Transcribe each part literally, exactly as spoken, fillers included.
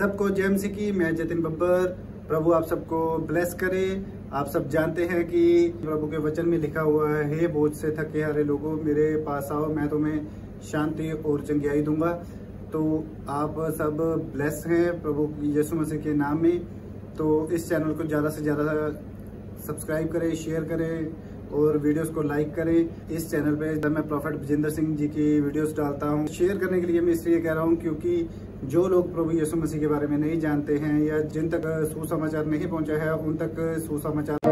सबको जय मसीह की। मैं जतिन बब्बर। प्रभु आप सबको ब्लेस करे। आप सब जानते हैं कि प्रभु के वचन में लिखा हुआ है, हे बोझ से थके हारे लोगों मेरे पास आओ, मैं तुम्हें शांति और चंगियाई दूंगा। तो आप सब ब्लेस हैं प्रभु यीशु मसीह के नाम में। तो इस चैनल को ज़्यादा से ज़्यादा सब्सक्राइब करें, शेयर करें और वीडियोस को लाइक करें। इस चैनल पे जब मैं प्रॉफिट बजिंदर सिंह जी की वीडियोस डालता हूँ, शेयर करने के लिए मैं इसलिए कह रहा हूँ क्योंकि जो लोग प्रभु यीशु मसीह के बारे में नहीं जानते हैं या जिन तक सुसमाचार नहीं पहुँचा है उन तक सुसमाचार।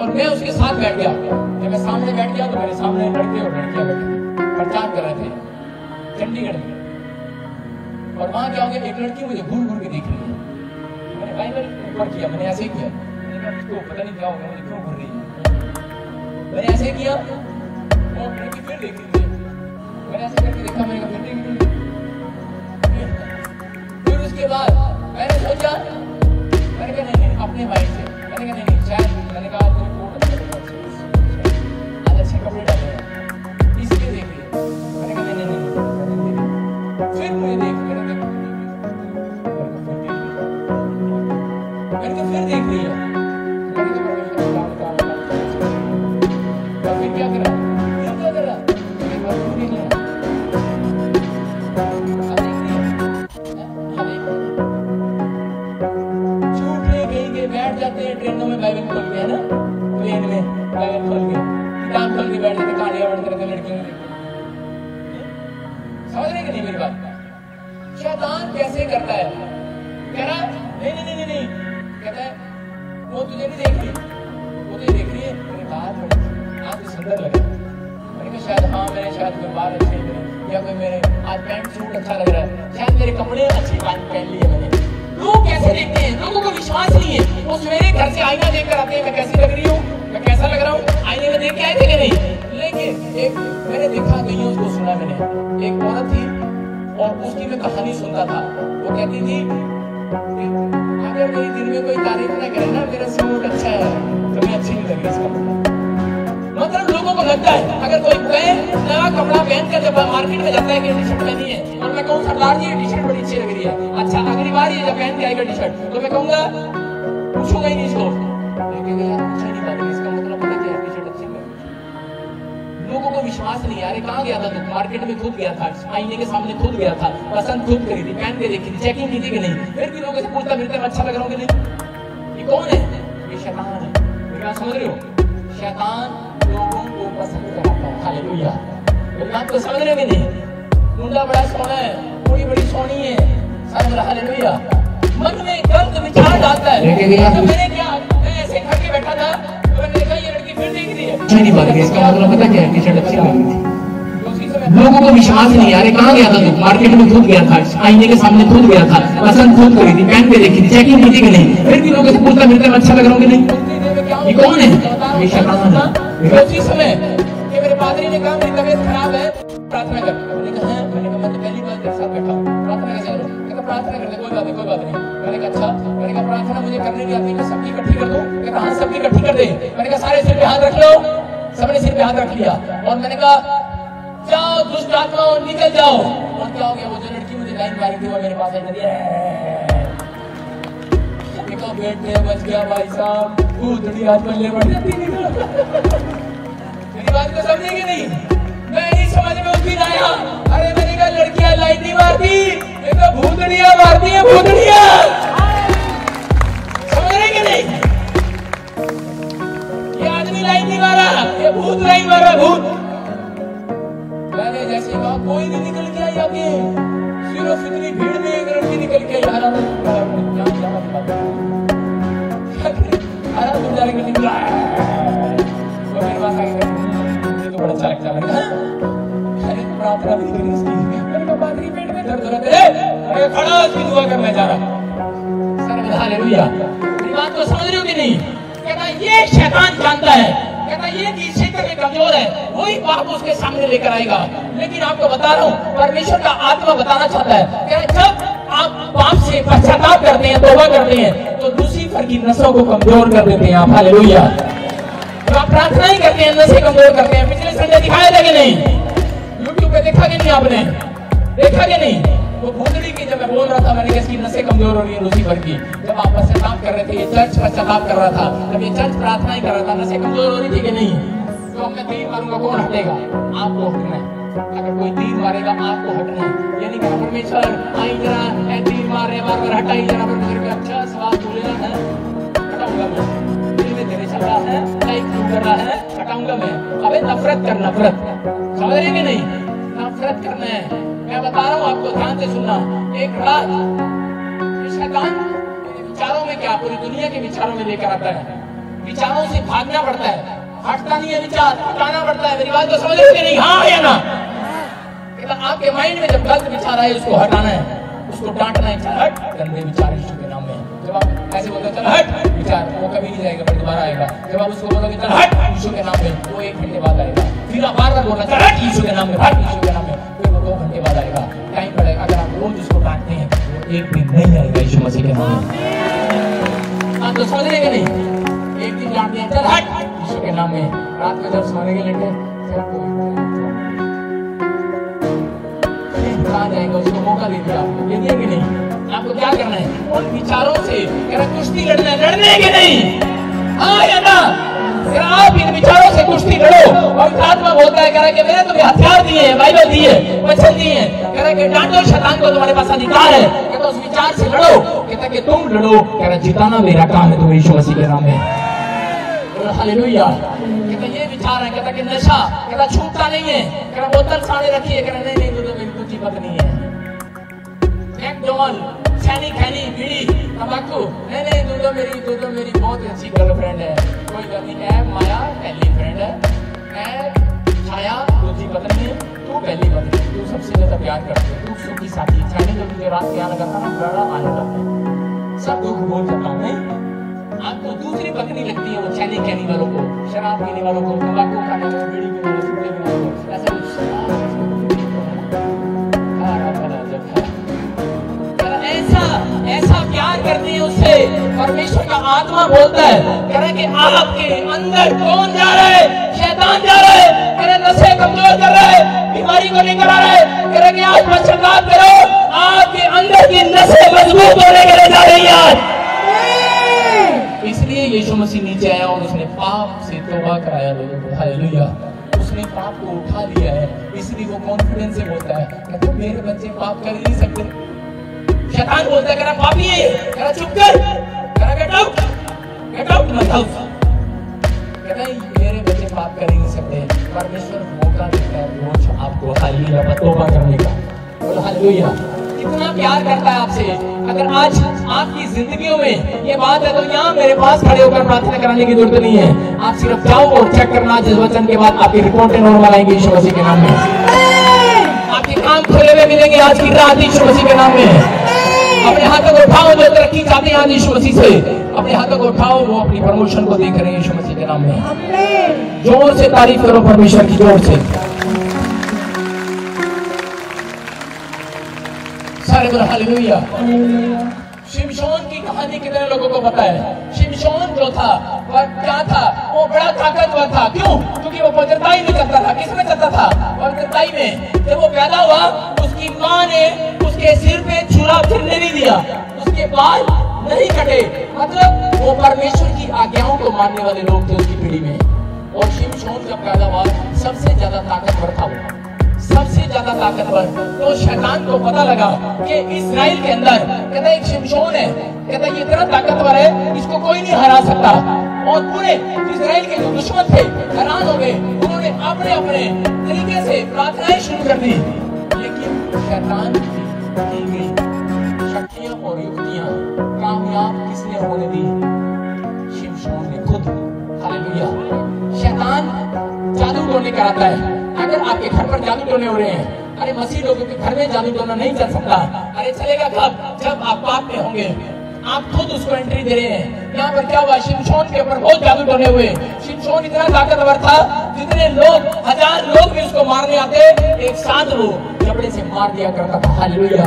और मैं उसके साथ बैठ गया, जब मैं सामने बैठ गया तो मेरे सामने लड़के और लड़कियां प्रचार कर रहे थे चंडीगढ़ में। और वहां क्या हो गया, एक लड़की मुझे घूर घूर के देख रही है। मैंने भाई मैंने ऊपर किया, मैंने ऐसे ही किया, मैंने कहा इसको पता नहीं क्या हो गया, मुझे क्यों घूर रही है। मैंने ऐसे किया, वो लड़की फिर देख रही थी। मैंने ऐसे करके देखा, मैंने कहा फिर देख रही है। फिर उसके बाद मैंने सोचा, मैंने कहा नहीं अपने भाई से, मैंने कहा नहीं शायद, मैंने कहा आपको आज अच्छे कपड़े डाले इसलिए देख रही है। मैंने कहा नहीं नहीं, फिर मुझे देख रही है, मैंने फिर देख रही है। फिर क्या कर रहा फिर क्या कर रहा झूठे कहीं के बैठ जाते हैं ट्रेनों में, बाइबल खोल के है ना, ट्रेन में बाइबल खोल के किताब खोल के बैठ जाते, कहानियां पढ़ते रहते लड़कियों को। समझ रहे कि नहीं मेरी बात? शैतान कैसे करता है, कह रहा नहीं नहीं नहीं नहीं, कहता है वो तुझे नहीं देख रही, वो तुझे देख रही है, मेरे बाल आज सुंदर लग रहा है। मैंने कहा शायद हाँ, मैंने शायद कोई बाल अच्छे लग रहे हैं, या कोई मेरे आज पैंट सूट अच्छा लग रहा है, शायद मेरे कपड़े अच्छे बाल पहन लिए मैंने। लोग कैसे देखते हैं, लोगों को विश्वास नहीं है। वो सवेरे घर से आईना देख कर आते हैं, मैं कैसी लग रही हूँ, मैं कैसा लग रहा हूँ, आईने में देख के आए थे नहीं। लेकिन एक मैंने देखा कहीं, उसको सुना मैंने, एक औरत थी और उसकी मैं कहानी सुनता था। वो कहती थी अगर मेरी दिन में कोई तारीफ ना करे ना, मेरा सूट अच्छा है तो मैं अच्छी नहीं लग रही। मतलब लोगों को लगता है अगर कोई कहे नया कपड़ा पहन कर जब मार्केट में जाता है कि टी शर्ट पहनी है, और मैं कहूँ सरदार जी टी शर्ट बड़ी अच्छी लग रही है, अच्छा अगली बार ये जब पहन के आएगा टी शर्ट तो मैं कहूँगा पूछूंगा ही नहीं इसको, लेकिन यार पूछा नहीं पा रही, इसका मतलब पता क्या टी शर्ट अच्छी लग। लोगों को विश्वास नहीं, अरे कहाँ गया था, मार्केट में खुद गया था, आईने के सामने खुद गया था, पसंद खुद करी थी, पहन के देखी थी, चेकिंग की थी कि नहीं, फिर भी लोगों से पूछता फिरता मैं अच्छा लग रहा हूँ कि नहीं। ये कौन है? ये शैतान है। मेरी बात समझ रहे हो? शैतान लोगों को पसंद कराता है। हालेलुया। मेरी बात को समझ रहे हो कि नहीं? मुंडा बड़ा सोना है, पूरी बड़ी सोनी है, समझ रहा? हालेलुया। मन में गलत विचार डालता है। तो मैंने क्या, मैं ऐसे खा के बैठा था तो मैंने देखा ये लड़की फिर देख रही है, अच्छी नहीं बात है, इसका मतलब पता क्या है, टी शर्ट अच्छी लग रही थी। लोगों को विश्वास नहीं, अरे कहाँ गया था तू, मार्केट में खुद गया था, आईने के सामने खुद गया था, पसंद खुद करी थी, पैंट पे देखी थी, चेकिंग की थी कि नहीं, फिर भी लोगों से पूछता फिरता अच्छा लग रहा हूँ कि नहीं। ये कौन है? ये शैतान है। उसी समय कि मेरे पादरी ने कहा मेरी तबीयत खराब है, प्रार्थना कर। मैंने कहा है, मैंने कहा मैं तो पहली बार तेरे साथ बैठा हूँ, प्रार्थना कैसे करूँ? कहता प्रार्थना कर दे, कोई बात नहीं कोई बात नहीं। मैंने कहा अच्छा, मैंने कहा प्रार्थना मुझे करने नहीं आती, मैं सबकी इकट्ठी कर दूँ? कहता हाँ सबकी इकट्ठी कर दे। मैंने कहा सारे सिर पे हाथ रख लो, सबने सिर पे हाथ रख लिया और मैंने कहा जाओ दुष्ट आत्माओं निकल जाओ। और क्या हो गया, वो जो लड़की मुझे लाइन मारी थी वो मेरे पास आई थी, देखो पेट में बच गया भाई साहब, भूतड़ी आत्मा ले बढ़ जाती है। मेरी बात को समझे कि नहीं? मैं इस समझ में उस दिन आया, अरे मैंने कहा लड़कियां लाइन नहीं मारती, देखो भूतड़ियां मारती है, भूतड़ियां। समझ रहे कि नहीं? ये आदमी लाइन नहीं मारा, ये भूत लाइन मारा, भूत। मैंने जैसे कहा कोई नहीं निकल के आई, आगे सिर्फ इतनी भीड़ में एक लड़की निकल के आई। खड़ा उसकी दुआ कर, मैं जा रहा हूँ। समझ रहे हो कि नहीं? कहता ये शैतान जानता है, कहता ये कि क्षेत्र में कमजोर है, वही पाप उसके सामने लेकर आएगा। लेकिन आपको बता रहा हूँ परमेश्वर का आत्मा बताना चाहता है, कह जब आप पाप से पश्चाताप करते हैं, तौबा करते हैं, तो लूसीफर की नसों को कमजोर कर देते हैं आप। हालेलुया। तो आप प्रार्थना ही करते हैं, नसें कमजोर करते हैं। पिछले संडे दिखाया था कि नहीं, यूट्यूब पे पे देखा कि नहीं आपने, देखा कि नहीं? वो भूतड़ी की, जब मैं बोल रहा था मैंने इसकी नसें कमजोर हो रही है रोजी भर की, जब आप पश्चाताप कर रहे थे, ये चर्च पश्चाताप कर रहा था, जब ये चर्च प्रार्थना ही कर रहा था, नसें कमजोर हो रही थी कि नहीं? तो अब मैं तीर मारूंगा, कौन हटेगा? आपको हटना है। अगर कोई तीर मारेगा आपको हटना है, यानी कि परमेश्वर आई जरा है तीर मारे, बार बार हटाई जरा, पर मेरे पे अच्छा सवाल बोलेगा ना, हटाऊंगा मैं, धीरे धीरे चल रहा है, लाइक कर रहा है, हटाऊंगा मैं। अबे नफरत कर, नफरत समझ रहे कि नहीं? नफरत करना है। मैं बता रहा हूँ आपको, ध्यान से सुनना। एक रात शैतान विचारों में, क्या पूरी दुनिया के विचारों में लेकर आता है, विचारों से भागना पड़ता है, हटता नहीं है विचार, हटाना पड़ता है। मेरी बात को समझ रहे नहीं? हाँ या ना? आपके माइंड में जब गलत विचार आए उसको हटाना है, उसको डांटना है, हट गंदे विचार यीशु के नाम में। जब आप ऐसे बोलते चल हट विचार, वो कभी नहीं जाएगा, फिर दोबारा आएगा। जब आप उसको बोलोगे चल हट यीशु के नाम में, वो एक घंटे बाद आएगा। फिर आप बार बार बोलना चल हट यीशु के नाम में, हट यीशु के नाम में, दो घंटे बाद आएगा, टाइम पड़ेगा। अगर आप रोज उसको डांटते हैं तो एक दिन नहीं आएगा यीशु मसीह के नाम में। आप तो समझ रहे हैं कि नहीं? एक दिन डांटते हैं चल हट यीशु के नाम में। रात में जब सोने के लेटे आ जाएगा, उसको मौका दे दिया आपको, दे दिया कि नहीं? आपको क्या करना है? उन विचारों से कुश्ती लड़ना है, लड़ने के नहीं, हाँ या ना? आप इन विचारों से कुश्ती लड़ो। पवित्र आत्मा बोलता है, कह रहा है कि मैंने तुम्हें हथियार दिए हैं, बाइबल दी है, वचन दिए हैं, कह रहा है कि डांटो शैतान को, तुम्हारे पास अधिकार है, कहता उस विचार से लड़ो, कहता कि तुम लड़ो, कह रहा जिताना मेरा काम है तुम्हें यीशु मसीह के नाम में। हालेलुया। कहता ये विचार है, कहता कि नशा, कहता छूटता नहीं है, कहता बोतल सामने रखी है, कह रहा नहीं नहीं तो बिल्कुल जीवत नहीं है, खैनी खैनी बीड़ी तंबाकू, नहीं नहीं दूध मेरी दूध मेरी बहुत अच्छी गर्लफ्रेंड है, कोई गलती है, माया पहली फ्रेंड है, मैं छाया दूसरी पत्नी, तू पहली पत्नी, तू सबसे ज्यादा प्यार करती है, तू सुखी साथी, छाने जो तुझे रात प्यार करता ना बड़ा आने लगता है, सब दुख बोल सकता हूँ नहीं। आपको दूसरी पत्नी लगती है वो खैनी खैनी वालों को, शराब पीने वालों को, तंबाकू खाने वालों, बीड़ी पीने वालों, सुखने वालों को, ऐसा ऐसा प्यार करती है उससे। परमेश्वर का आत्मा बोलता है, कह रहा है कि आपके अंदर कौन जा रहा है? शैतान जा रहा है, कह रहा है नशे कमजोर कर रहा है, बीमारी को लेकर आ रहा है, कह रहा है कि आज पश्चाताप करो, आपके अंदर की नशे मजबूत होने के लिए जा रही है आज। इसलिए यीशु मसीह नीचे आया और उसने पाप से तौबा कराया लोगों को। हालेलुया। उसने पाप को उठा लिया है, इसलिए वो कॉन्फिडेंस से बोलता है तो मेरे बच्चे पाप कर नहीं सकते। शैतान बोलता है कह रहा पापी है, कह रहा चुप कर, कह रहा गेट आउट, गेट आउट मत हाउस, कह रहा मेरे बच्चे पाप कर ही नहीं सकते। परमेश्वर मौका देता है रोज आपको हालेलुया तौबा करने का। बोलो हालेलुया। कितना प्यार करता है आपसे। अगर आज आपकी जिंदगियों में ये बात है तो यहाँ मेरे पास खड़े होकर प्रार्थना कराने की जरूरत नहीं है, आप सिर्फ जाओ और चेक करना, जिस वचन के बाद आपकी रिपोर्टें नॉर्मल आएंगी यीशु मसीह के नाम में। आपके काम खुले हुए मिलेंगे आज की रात यीशु मसीह के नाम में। अपने हाथों को उठाओ जो तरक्की चाहते हैं यीशु मसीह से, अपने हाथों को उठाओ, वो अपनी प्रमोशन को देख रहे हैं यीशु मसीह के नाम में। आमीन। जोर से तारीफ करो परमेश्वर की, जोर से, सारे बोलो हालेलुया। शिमशोन की कहानी कितने लोगों को पता है? शिमशोन जो था वह क्या था? वो बड़ा ताकतवर था। क्यों? क्योंकि वो पवित्रताई में चलता था। किसमें चलता था? पवित्रताई में। जब वो पैदा हुआ उसकी माँ ने के सिर पे छुरा फिरने नहीं दिया, उसके बाल नहीं कटे, मतलब वो परमेश्वर की आज्ञाओं को मानने वाले लोग थे उसकी पीढ़ी में। और शिमशोन जब पैदा हुआ सबसे ज्यादा ताकतवर था वो, सबसे ज्यादा ताकतवर। तो शैतान को पता लगा कि इस्राइल के अंदर कहता एक शिमशोन है, कहता ये इतना ताकतवर है, इसको कोई नहीं हरा सकता। और पूरे इस्राइल के जो दुश्मन थे हैरान हो गए, उन्होंने अपने अपने तरीके से प्रार्थनाएं शुरू कर दी, लेकिन शैतान शक्तियां और युक्तियां कामयाब किसने होने दी? शिमशोन ने खुद। हालेलुया। शैतान जादू टोने कराता है। अगर आपके घर पर जादू टोने हो रहे हैं, अरे मसीह लोगों के घर में जादू टोना नहीं चल सकता। अरे चलेगा कब? जब आप पाप में होंगे। आप खुद उसको एंट्री दे रहे हैं। यहाँ पर क्या हुआ? शिमशोन के ऊपर बहुत जादू टोने हुए। शिमशोन इतना ताकतवर था जितने लोग, हजार लोग भी उसको मारने आते, एक साथ वो कपड़े से मार दिया करता था। हालेलुया।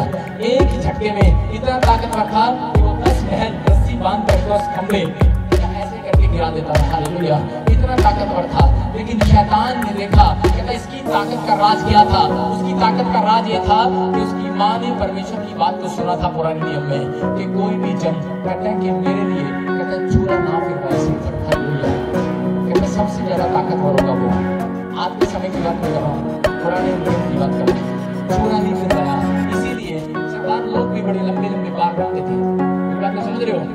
एक ही झटके में इतना ताकतवर था कि वो दस महल रस्सी बांधकर दस खंभे ऐसे करके गिरा देता था। हालेलुया। कितना ताकतवर था, लेकिन शैतान ने देखा, कहता इसकी ताकत का राज क्या था? उसकी ताकत का राज ये था कि उसकी माँ ने परमेश्वर की बात को सुना था पुराने नियम में, कि कोई भी जन कहता है कि मेरे लिए कहता चूड़ा ना फेंको इसी पर, कहता सबसे ज्यादा ताकतवर होगा वो। आज के समय की बात नहीं कर रहा हूँ, पुराने नियम की बात कर रहा हूँ। चूड़ा नहीं फेंका, इसीलिए शैतान लोग भी बड़े लंबे लंबे बाल रखते थे, बात को समझ रहे हो?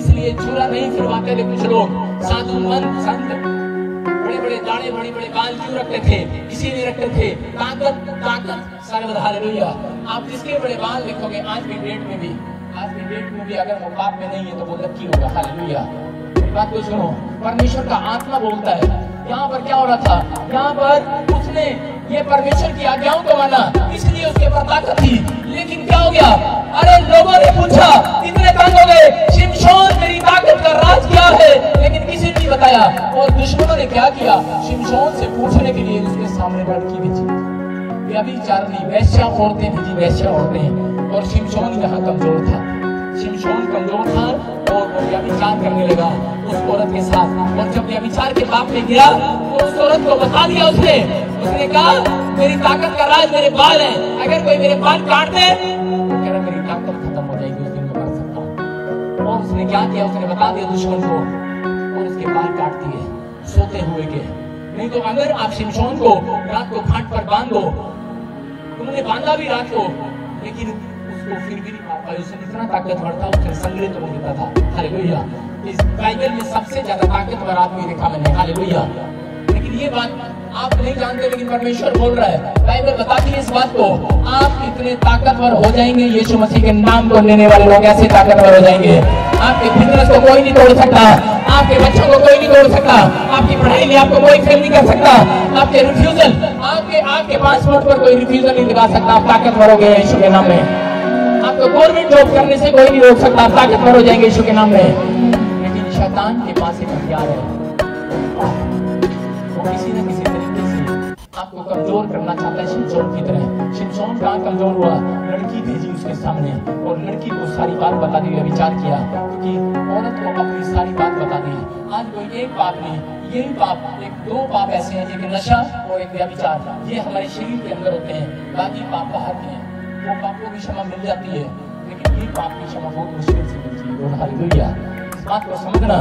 इसलिए चूरा नहीं फिरवाते थे कुछ लोग, साधु मंत संत बड़े बड़े दाढ़े बड़े बड़े बाल क्यों रखते थे? इसीलिए रखते थे ताकत, ताकत सर्वदा। हालेलुया। आप जिसके बड़े बाल देखोगे आज के डेट में भी, आज के डेट में भी अगर वो पाप में नहीं है तो वो लकी होगा। हालेलुया। बात को सुनो, परमेश्वर का आत्मा बोलता है। यहाँ पर क्या हो रहा था? यहाँ पर उसने ये परमेश्वर की आज्ञाओं को माना, इसलिए उसके पर ताकत थी। लेकिन क्या हो गया? अरे लोगों ने पूछा, इतने तंग हो गए, शिमशोन तेरी ताकत का राज क्या है? लेकिन किसी ने नहीं बताया। और दुश्मनों ने क्या किया? शिमशोन से पूछने के लिए उसके सामने लड़की भेजी, अभी चार थी वैश्या औरतें भेजी, वैश्या औरतें। और शिमशोन यहाँ कमजोर था, शिमशोन कमजोर था और वो व्यभिचार करने लगा उस औरत के साथ। और जब व्यभिचार के पाप में गिरा तो उस औरत को बता दिया उसने, उसने कहा मेरी ताकत का राज मेरे बाल हैं, अगर कोई मेरे बाल काट दे तो कह रहा मेरी ताकत खत्म हो जाएगी, उस दिन मैं मर सकता हूँ। और उसने क्या किया? उसने बता दिया दुश्मन को और उसके बाल काट दिए सोते हुए के। नहीं तो अगर आप शिमशोन को रात को घाट पर बांध दो, तुमने बांधा भी रात को, लेकिन उसको फिर भी नहीं मार पाए। उसने इतना ताकतवर था, उसने संग्रहित हो देता था। हालेलुया। इस बाइबल में सबसे ज्यादा ताकतवर आदमी देखा मैंने। हालेलुया। लेकिन ये बात आप नहीं जानते, लेकिन परमेश्वर बोल रहा है, बाइबल बताती है इस बात को, आप इतने ताकतवर हो जाएंगे, यीशु मसीह के नाम को लेने वाले लोग ऐसे ताकतवर हो जाएंगे, आपके बिजनेस को कोई नहीं तोड़ सकता, आपके बच्चों को कोई नहीं तोड़ सकता, आपकी पढ़ाई में आपको कोई फेल नहीं कर सकता, आपके रिफ्यूजल, आपके आपके पासपोर्ट पर कोई रिफ्यूजल नहीं लगा सकता। आप ताकतवर हो गए यीशु के नाम में। आपको गवर्नमेंट जॉब करने से कोई नहीं रोक सकता, आप ताकतवर हो जाएंगे यीशु के नाम में। लेकिन शैतान के पास एक हथियार है, आपको कमजोर करना चाहता है शिमशोन की तरह। शिमशोन कहाँ कमजोर हुआ? लड़की भेजी उसके सामने और लड़की को सारी बात बता दी, विचार किया, क्योंकि औरत को अपनी सारी बात बता दी। आज कोई एक पाप नहीं, यही पाप, एक दो पाप ऐसे हैं, एक नशा और एक व्यभिचार, ये हमारे शरीर के अंदर होते हैं, बाकी पाप बाहर के हैं। वो पापों की क्षमा मिल जाती है, लेकिन ये पाप की क्षमा बहुत मुश्किल से मिलती है। बात को समझना,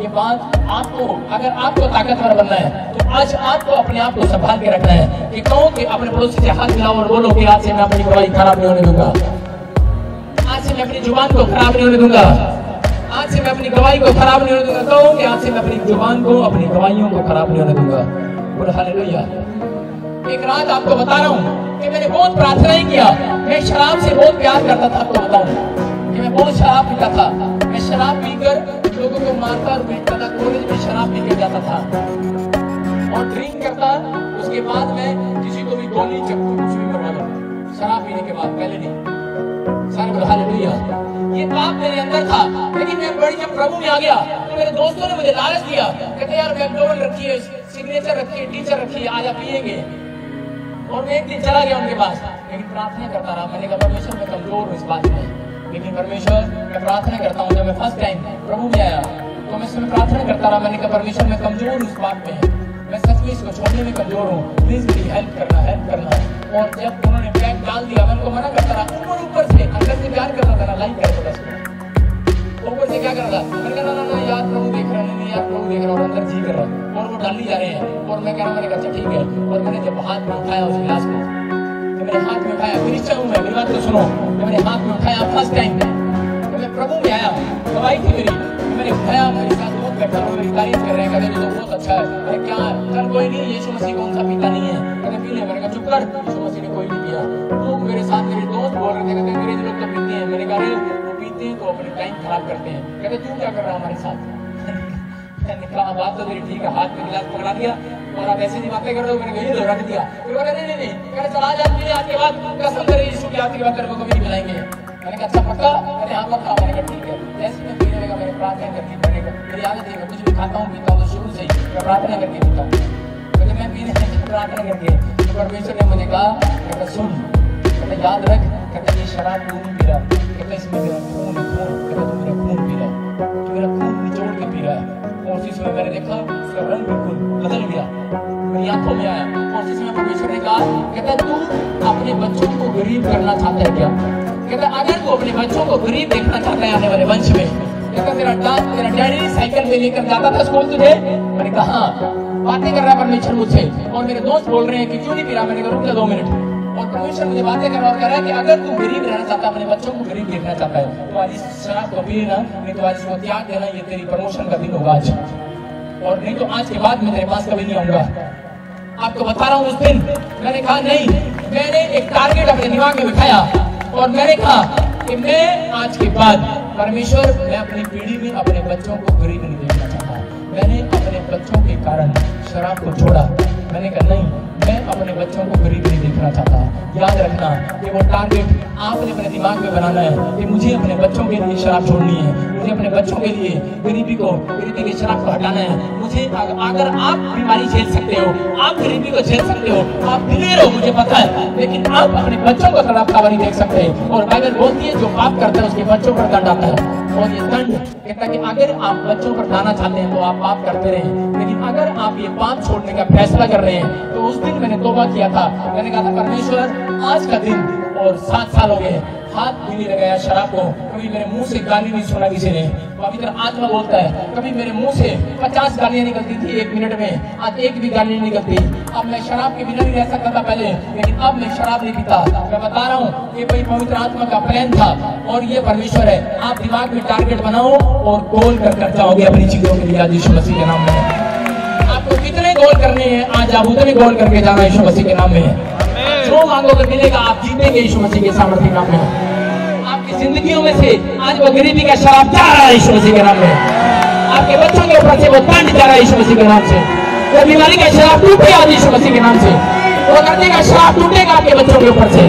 ये बात आपको, अगर आपको ताकतवर बनना है तो आज आपको अपने आप को संभाल के रखना है, कि कहो कि अपने पड़ोसी से हाथ मिलाओ और बोलो कि आज से मैं अपनी गवाही खराब नहीं होने दूंगा, आज से मैं अपनी जुबान को खराब नहीं होने दूंगा, आज से मैं अपनी गवाही को खराब नहीं होने दूंगा। कहो कि आज से मैं अपनी जुबान को, अपनी गवाहियों को खराब नहीं होने दूंगा। हालेलुया। एक रात आपको बता रहा हूँ कि मैंने बहुत प्रार्थनाएं किया, मैं शराब से बहुत प्यार करता था, आपको बताऊँ कि मैं बहुत शराब पीता था, मैं शराब पीकर लोगों को मारता और पीटता था, कॉलेज में शराब पी के जाता था और ड्रिंक करता, उसके बाद मैं किसी को भी गोली चक्कू कुछ भी मरवा देता शराब पीने के बाद, पहले नहीं। सारे बोले हालेलुया। ये पाप मेरे अंदर था, लेकिन मैं बड़ी जब प्रभु में आ गया तो मेरे दोस्तों ने मुझे लालच दिया, कहते यार मैकडोनल्ड रखिए, सिग्नेचर रखिए, टीचर रखिए, आज आप पिएंगे। और मैं एक दिन चला गया उनके पास, लेकिन प्रार्थना करता रहा, मैंने कहा परमेश्वर मैं कमजोर हूँ इस बात में, लेकिन परमेश्वर मैं प्रार्थना करता हूँ। जब मैं फर्स्ट टाइम प्रभु में आया तो मैं इसमें प्रार्थना करता रहा, मैंने कहा परमेश्वर मैं कमजोर हूँ इस बात में, मैं सच में इसको छोड़ने में कमजोर हूँ, प्लीज मेरी हेल्प करना, हेल्प करना। और जब उन्होंने बैग डाल दिया, मैं उनको मना करता रहा, ऊपर ऊपर से अंदर से प्यार करता था, लाइक करता था, ऊपर से क्या कर रहा था, मैंने कहा ना ना यार प्रभु देख रहा, नहीं यार प्रभु देख रहा, और अंदर जी कर रहा, और वो डाली जा रहे हैं। और मैं कह रहा, मैंने कहा अच्छा ठीक है। और मैंने जब हाथ में उठाया उस गिलास को, मैंने हाथ में उठाया, क्रिश्चियन हूँ मैं, मेरी बात तो सुनो, मैंने हाथ में उठाया फर्स्ट टाइम में, तो मैं प्रभु में आया, गवाही थी मेरी, मैंने उठाया, मेरे साथ लोग बैठा हुआ मेरी तारीफ कर रहे हैं, कहते तो बहुत अच्छा है, अरे क्या चल कोई नहीं, यीशु मसीह कौन सा पीता नहीं है, कहते पी ले, मैंने कहा चुप कर, यीशु मसीह ने कोई नहीं पिया। लोग मेरे साथ, मेरे दोस्त बोल रहे थे, कहते अंग्रेज लोग तो पीते हैं, मैंने कहा अरे वो पीते हैं तो अपने टाइम खराब करते हैं, कहते तू क्या कर रहा है हमारे साथ। मैंने कहा बात तो मेरी ठीक है, हाथ में गिलास पकड़ा दिया और आप ऐसे नहीं बातें कर रहे हो, मैंने कहीं रख दिया। फिर बोला नहीं नहीं नहीं, कह रहा चला जाते हैं, आज के बाद कसम करे यीशु की आज के बाद तेरे को कभी नहीं मिलाएंगे। मैंने कहा अच्छा पक्का, मैंने यहाँ पर खा, मैंने कहा ठीक है। जैसे मैं पीने लगा, मैंने प्रार्थना करके, मैंने कहा मेरी आदत है मैं कुछ भी खाता हूँ पीता हूँ, तो शुरू से ही मैं प्रार्थना करके पीता हूँ, कहते मैं पीने प्रार्थना करके। तो परमेश्वर ने मुझे कहा, कहता सुन, कहते याद रख, कहते ये शराब तू नहीं पी रहा, कहते इसमें मेरा खून है, खून, कहते तू मेरा खून पी रहा है, तू मेरा खून निचोड़ के पी रहा है। और उसी समय मैंने देखा हो गया है। और इसमें परमेश्वर ने कहा, कहता तू अपने बच्चों को गरीब करना चाहता है क्या? कहता अगर तू अपने बच्चों को गरीब देखना चाहता है आने वाले वंश में, कहता तेरा दाद तेरा डैडी साइकिल में लेकर जाता था स्कूल तुझे। मैंने कहा बातें कर रहा है परमेश्वर मुझसे, और मेरे दोस्त बोल रहे हैं कि क्यों नहीं पी रहा। मैंने कहा रुक जा दो मिनट। और परमेश्वर मुझे बातें करवा कह रहा है कि अगर तू गरीब रहना चाहता है, अपने बच्चों को गरीब देखना चाहता है, तो आज इस शराब को पीना नहीं तो आज इसको त्याग देना, ये तेरी प्रमोशन का दिन होगा आज, और नहीं तो आज के बाद मैं तेरे पास कभी नहीं आऊंगा। आपको बता रहा हूँ उस दिन मैंने कहा नहीं, मैंने एक टारगेट अपने दिमाग में बिठाया और मैंने कहा कि मैं आज के बाद परमेश्वर मैं अपनी पीढ़ी में अपने बच्चों को गरीब नहीं देखना चाहता। मैंने अपने बच्चों के कारण शराब को छोड़ा। मैंने कहा नहीं, मैं अपने बच्चों को गरीब नहीं देखना चाहता। याद रखना कि वो टारगेट आपने अपने दिमाग में बनाना है कि मुझे अपने बच्चों के लिए शराब छोड़नी है, मुझे अपने बच्चों के लिए गरीबी को गरीबी के शराब को हटाना है। मुझे अगर आप बीमारी झेल सकते हो, आप गरीबी को झेल सकते हो, आप दिलेर हो मुझे पता है, लेकिन आप अपने बच्चों को शराब का नहीं देख सकते। और बाइबल बोलती है जो पाप करता है उसके बच्चों पर दंड आता है, और ये दंड कहता है कि अगर आप बच्चों पर लाना चाहते हैं तो आप पाप करते रहें, लेकिन अगर आप ये पाप छोड़ने का फैसला कर रहे हैं तो उस दिन मैंने तौबा किया था। मैंने कहा था परमेश्वर आज का दिन, और सात साल हो गए हाथ भी नहीं लगाया शराब को, कभी मेरे मुंह से गाली नहीं सुना किसी ने। पवित्र आत्मा बोलता है कभी मेरे मुंह से पचास गालियां निकलती थी एक मिनट में, आज एक भी गाली नहीं निकलती। अब मैं शराब के बिना नहीं रह सकता था पहले, लेकिन अब मैं शराब नहीं पीता। मैं बता रहा हूँ ये भाई पवित्र आत्मा का प्लान था, और ये परमेश्वर है। आप दिमाग में टारगेट बनाओ और गोल कर कर जाओगे अपनी चीजों के लिए यीशु मसीह के नाम में। आपको कितने गोल करने हैं आज, आप उतने गोल करके जाना यीशु मसीह के नाम में। जो मांगोगे मिलेगा, आप जीतेंगे यीशु मसीह के सामर्थ्य के नाम में। आपकी जिंदगियों में से आज वो गरीबी का शराब जा रहा है यीशु मसीह के नाम में। आपके बच्चों के ऊपर से वो दंड जा रहा है यीशु मसीह के नाम से। वो बीमारी का शराब टूट गया यीशु मसीह के नाम से। वो गंदे का शराब टूटेगा आपके बच्चों के ऊपर से।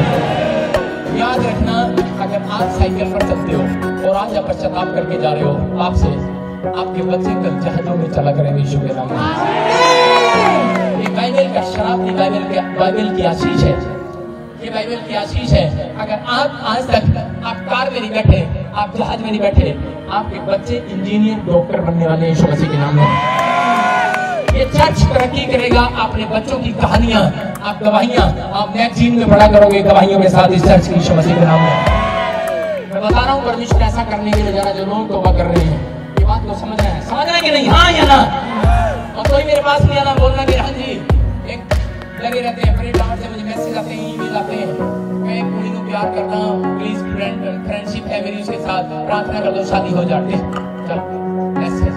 याद रखना, अगर आप साइकिल पर चलते हो और आज आप पश्चाताप करके जा रहे हो, आपसे आपके बच्चे कल जहाजों में चला करेंगे यीशु के नाम में। बाइबल का शराब नहीं, बाइबल की बाइबल की आशीष है, ये बाइबल की आशीष है। अगर आप आज तक आप कार में नहीं बैठे, आप जहाज में नहीं बैठे, आपके बच्चे इंजीनियर डॉक्टर बनने वाले यीशु मसीह के नाम में। ये चर्च तरक्की करेगा, अपने बच्चों की कहानियां आप गवाहियां आप मैगजीन में पढ़ा करोगे गवाहियों के साथ इस चर्च की यीशु मसीह के नाम में। मैं बता रहा हूँ परमेश्वर ऐसा करने के लिए जाना जो लोग तौबा कर रहे हैं। ये बात को समझना है, समझना है कि नहीं, हाँ या ना। और कोई मेरे पास नहीं आना बोलना कि हाँ जी। एक लगे रहते हैं प्लेटफॉर्म से, मुझे मैसेज आते हैं, ईमेल आते हैं। मैं एक कुड़ी को प्यार करता हूँ, प्लीज फ्रेंड फ्रेंडशिप है मेरी उसके साथ, प्रार्थना कर दो शादी हो जाती है। चल मैसेज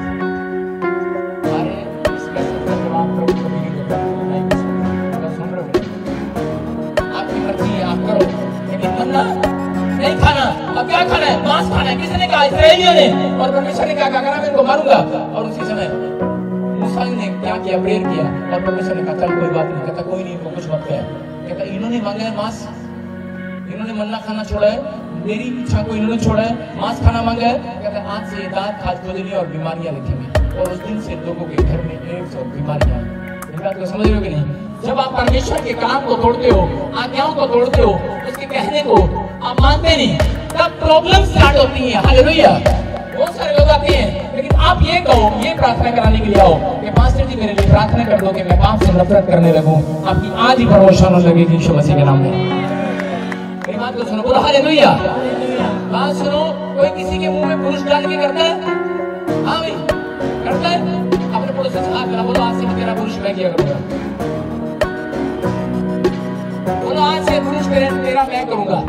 अरे इस मैसेज का जवाब करो, कभी नहीं देता मैं सुन रहा हूँ। आपकी मर्जी है, आप करो, लेकिन बनना नहीं खाना। अब क्या खाना है, मांस खाना है, किसी ने कहा इस्राएलियों ने, और परमेश्वर ने कहा मैं इनको मारूंगा। और उसी समय ने क्या किया, प्रेयर किया, और परमेश्वर ने कहा चल कोई बात नहीं। कहता कोई नहीं, इनको कुछ मत कह। कहता इन्होंने मांगा है मांस, इन्होंने मन्ना खाना छोड़ा है, मेरी इच्छा को इन्होंने छोड़ा है, मांस खाना मांगा है। कहता आज से दांत खाज खोजनी और बीमारियां लिखेंगे, और उस दिन से लोगों के घर में एड्स और बीमारियां। बात को समझ रहे हो कि नहीं। जब आप परमेश्वर के काम को तोड़ते हो, आज्ञाओं को तोड़ते हो, उसके कहने को आप मानते नहीं, तब प्रॉब्लम स्टार्ट होती है। हालेलुया। बहुत सारे लोग आते हैं, लेकिन आप ये कहो, ये प्रार्थना कराने के लिए आओ कि पास्टर जी मेरे लिए प्रार्थना कर दो कि मैं पाप से नफरत करने लगूं, आपकी आज ही प्रमोशन हो लगेगी यीशु मसीह के नाम में। मेरी बात को सुनो, बोलो हालेलुया। बात सुनो, कोई किसी के मुंह में पुरुष डाल के करता है? हाँ भाई करता है। अपने पड़ोसी से हाथ मिला, बोलो आज से तेरा पुरुष मैं किया करूंगा। बोलो आज से पुरुष तेरा मैं करूंगा।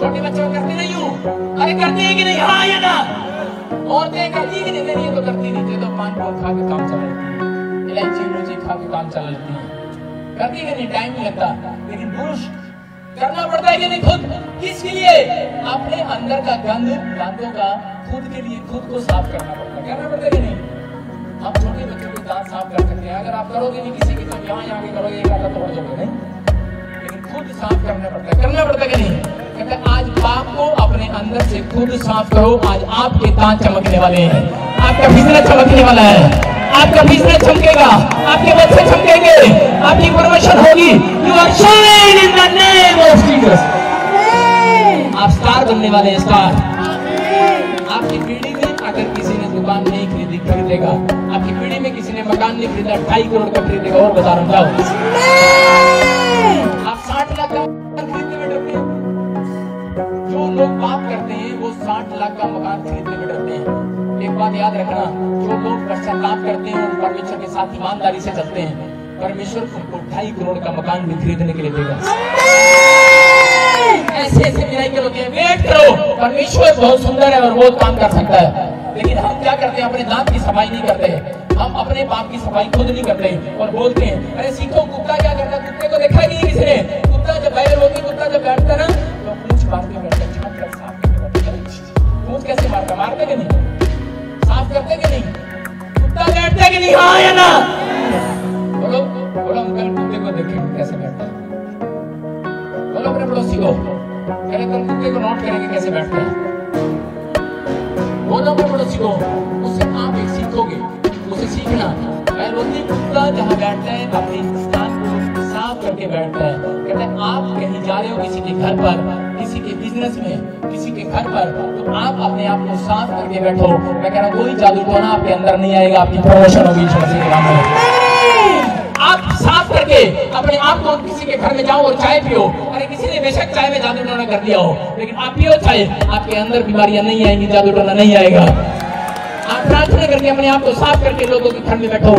छोटे बच्चों करते नहीं हूँ, अरे करते हैं कि नहीं, हाँ या ना। और नहीं करती नहीं, नहीं तो करती नहीं, तो पान पान खा के काम चला लेती है, इलायची इलायची खा के काम चला लेती है, करती है नहीं, टाइम नहीं लगता। लेकिन पुरुष करना पड़ता है कि नहीं, खुद किसके लिए, अपने अंदर का गंध दांतों का खुद के लिए, खुद को साफ करना पड़ता है, करना पड़ता है कि नहीं। आप छोटे बच्चों के दांत साफ कर सकते हैं, अगर आप करोगे नहीं किसी के साथ, यहाँ यहाँ के करोगे एक आधा तोड़ दोगे नहीं, लेकिन खुद साफ करना पड़ता है, करना पड़ता है कि नहीं। आज पाप को अपने अंदर से खुद साफ करो। आज आपके दांत चमकने वाले हैं, आपका बिजनेस चमकने वाला है, आपका बिजनेस चमकेगा, आपके बच्चे चमकेंगे, आपकी प्रमोशन होगी। You are shine in the name of Jesus. आप स्टार बनने वाले हैं, स्टार। आपकी पीढ़ी में अगर किसी ने दुकान नहीं खरीदी खरीदेगा, आपकी पीढ़ी में किसी ने मकान नहीं खरीदा, ढाई करोड़ का खरीदेगा। और बता रहा हूँ आप साठ लाख का मकान खरीदने में डरते हैं। जो लोग पाप करते हैं वो साठ लाख का मकान खरीदने में डरते हैं। एक बात याद रखना, जो लोग पश्चाताप करते हैं और परमेश्वर के साथ ईमानदारी से चलते हैं, परमेश्वर तुमको ढाई करोड़ का मकान भी खरीदने के लिए देगा। ऐसे ऐसे मिराइकल होते हैं। वेट करो, परमेश्वर बहुत सुंदर है और बहुत काम कर सकता है। लेकिन हम क्या करते हैं, अपने दांत की सफाई नहीं करते हैं, हम अपने पाप की सफाई खुद नहीं करते हैं और बोलते हैं अरे सीखो कुत्ता क्या करता है। कुत्ते को देखा नहीं किसी ने? कुत्ता जब बैल होती, कुत्ता जब बैठता ना तो पूछ मार के बैठता, छाप कर साफ के बैठता। पूछ कैसे मारता? मारते कि नहीं? साफ करते कि नहीं? कुत्ता बैठता कि नहीं? हाँ या ना? बोलो बोलो, अंकल कुत्ते को देखे कैसे बैठता है। बोलो अपने पड़ोसी को, पहले तुम कुत्ते को नोट करेंगे कैसे बैठते हैं। बोलो अपने पड़ोसी को, उससे आप एक सीखोगे, उसे सीखना। मैं बोलती कुत्ता जहाँ बैठता है अपने स्थान को साफ करके बैठता है। कहते हैं आप कहीं जा रहे हो, किसी के घर पर, किसी के बिजनेस में, किसी के घर पर, तो आप अपने आप को साफ करके बैठो। मैं कह रहा कोई जादू टोना आपके अंदर नहीं आएगा, आपकी प्रमोशन होगी यीशु मसीह के नाम में। आप साफ करके अपने आप को, किसी के घर में जाओ और चाय पियो, अरे किसी ने बेशक चाय में जादू टोना कर दिया हो, लेकिन आप पियो चाय, आपके अंदर बीमारियां नहीं आएंगी, जादू टोना नहीं आएगा। आप प्रार्थना करके अपने आप को साफ करके लोगों के घर में बैठो,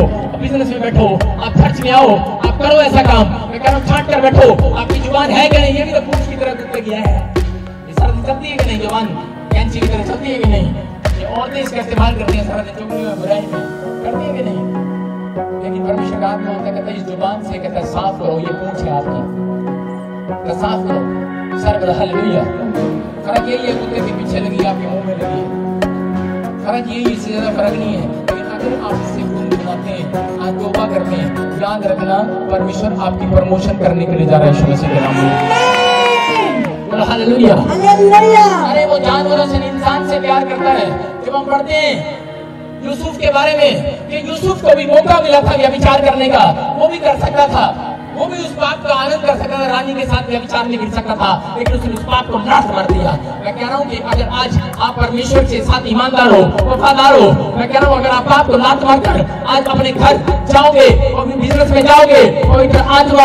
बिजनेस में बैठो, आप खर्च में आओ, आप करो ऐसा काम। मैं कह रहा हूँ छाट कर बैठो, आपकी जुबान है क्या नहीं? ये भी तो पूछ की तरह कुत्ते की है। ये सर्दी चलती है कि नहीं? जुबान कैंची की तरह चलती है कि नहीं? ये औरतें इसका इस्तेमाल करती है सारा दिन, चुगली में, बुराई में करती है कि नहीं? लेकिन परमेश्वर आत्मा कहता है इस जुबान से, कहता है साफ करो, ये पूछ है आपकी, साफ करो। सर्व हालेलुया। फर्क यही है, कुत्ते के पीछे लगी आपके मुंह में लगी है, फर्क यही, इससे ज्यादा फर्क नहीं है। लेकिन अगर आप इससे खून बनाते हैं, आज तौबा करते हैं, याद रखना परमेश्वर आपकी प्रमोशन करने के लिए जा रहा है यीशु मसीह के नाम में। हालेलुया। अरे वो जानवरों से इंसान से प्यार करता है। जब हम पढ़ते हैं यूसुफ के बारे में कि यूसुफ को भी मौका मिला था व्यभिचार करने का, वो भी कर सकता था, वो भी उस पाप का आनंद कर सकता था, रानी के साथ व्यभिचार नहीं कर सकता था, लेकिन उसने उस पाप को नष्ट कर दिया। मैं कह रहा हूँ कि अगर आज आप परमेश्वर के साथ ईमानदार हो, वफादार हो, मैं कह रहा हूँ अगर आप पाप को लात मारकर आज अपने घर जाओगे और बिजनेस में जाओगे, पवित्र आत्मा